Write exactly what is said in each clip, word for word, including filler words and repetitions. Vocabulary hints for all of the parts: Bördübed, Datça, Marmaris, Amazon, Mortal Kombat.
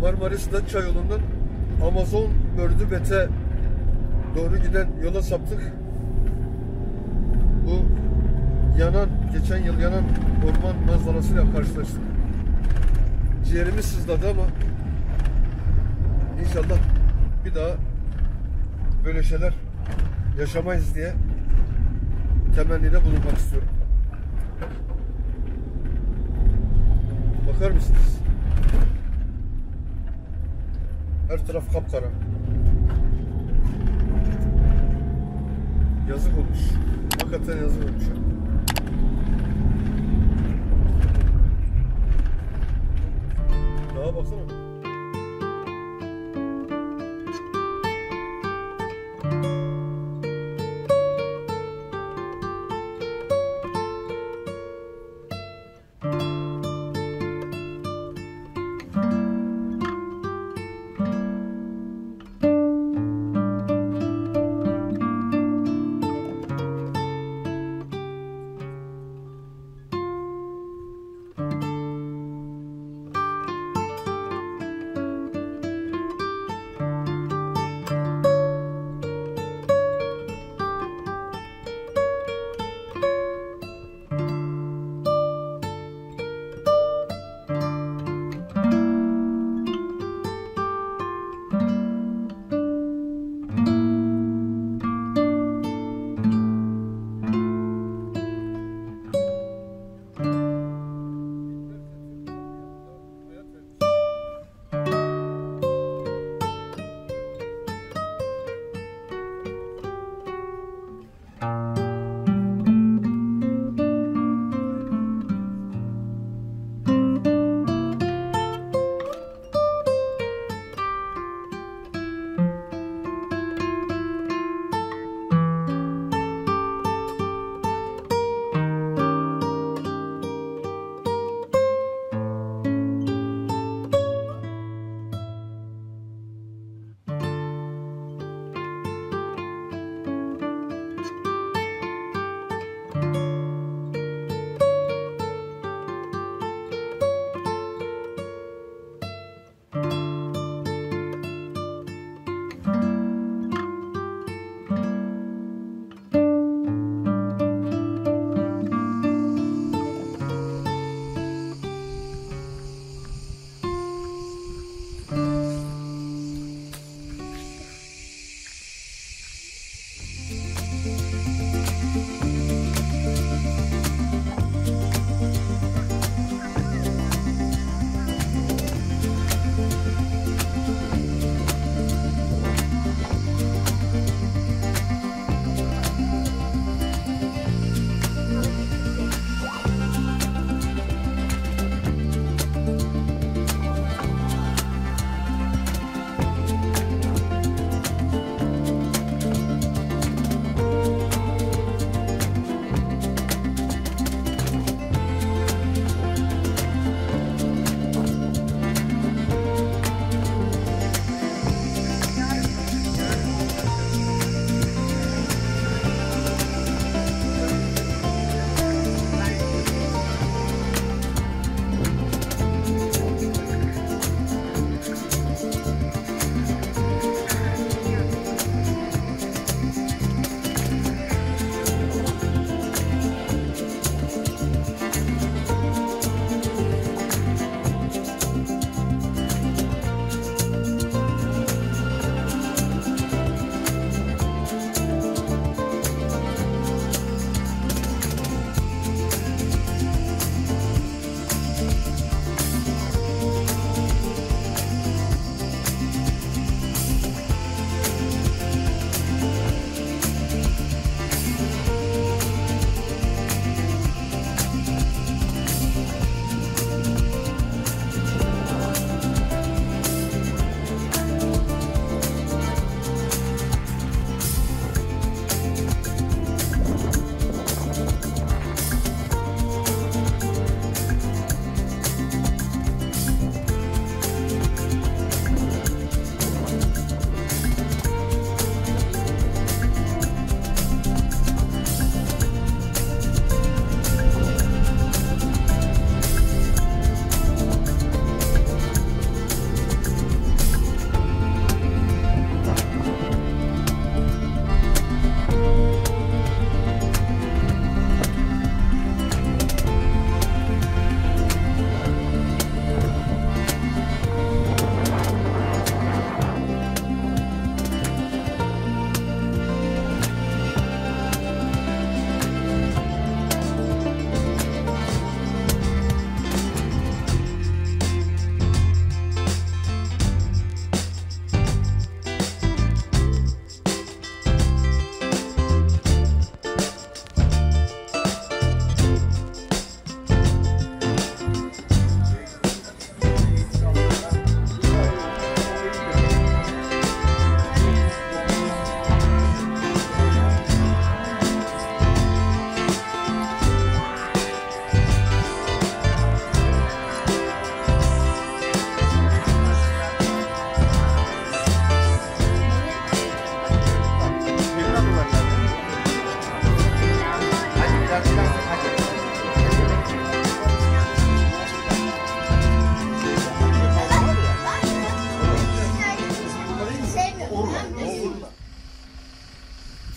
Marmaris Datça yolundan Amazon Bördübed'e doğru giden yola saptık. Bu yanan, geçen yıl yanan orman manzarasıyla karşılaştık. Ciğerimiz sızladı ama inşallah bir daha böyle şeyler yaşamayız diye temennide bulunmak istiyorum. Bakar mısınız? Her taraf kapkara. Yazık olmuş. Hakikaten yazık olmuş. Dağa baksana.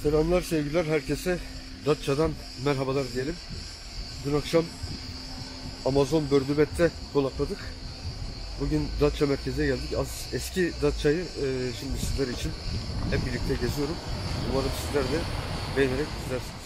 Selamlar, sevgiler herkese. Datça'dan merhabalar diyelim. Dün akşam Amazon Bördübed'te konakladık. Bugün Datça merkeze geldik. Az eski Datça'yı e, şimdi sizler için hep birlikte geziyorum. Umarım sizler de beğenerek izlersiniz.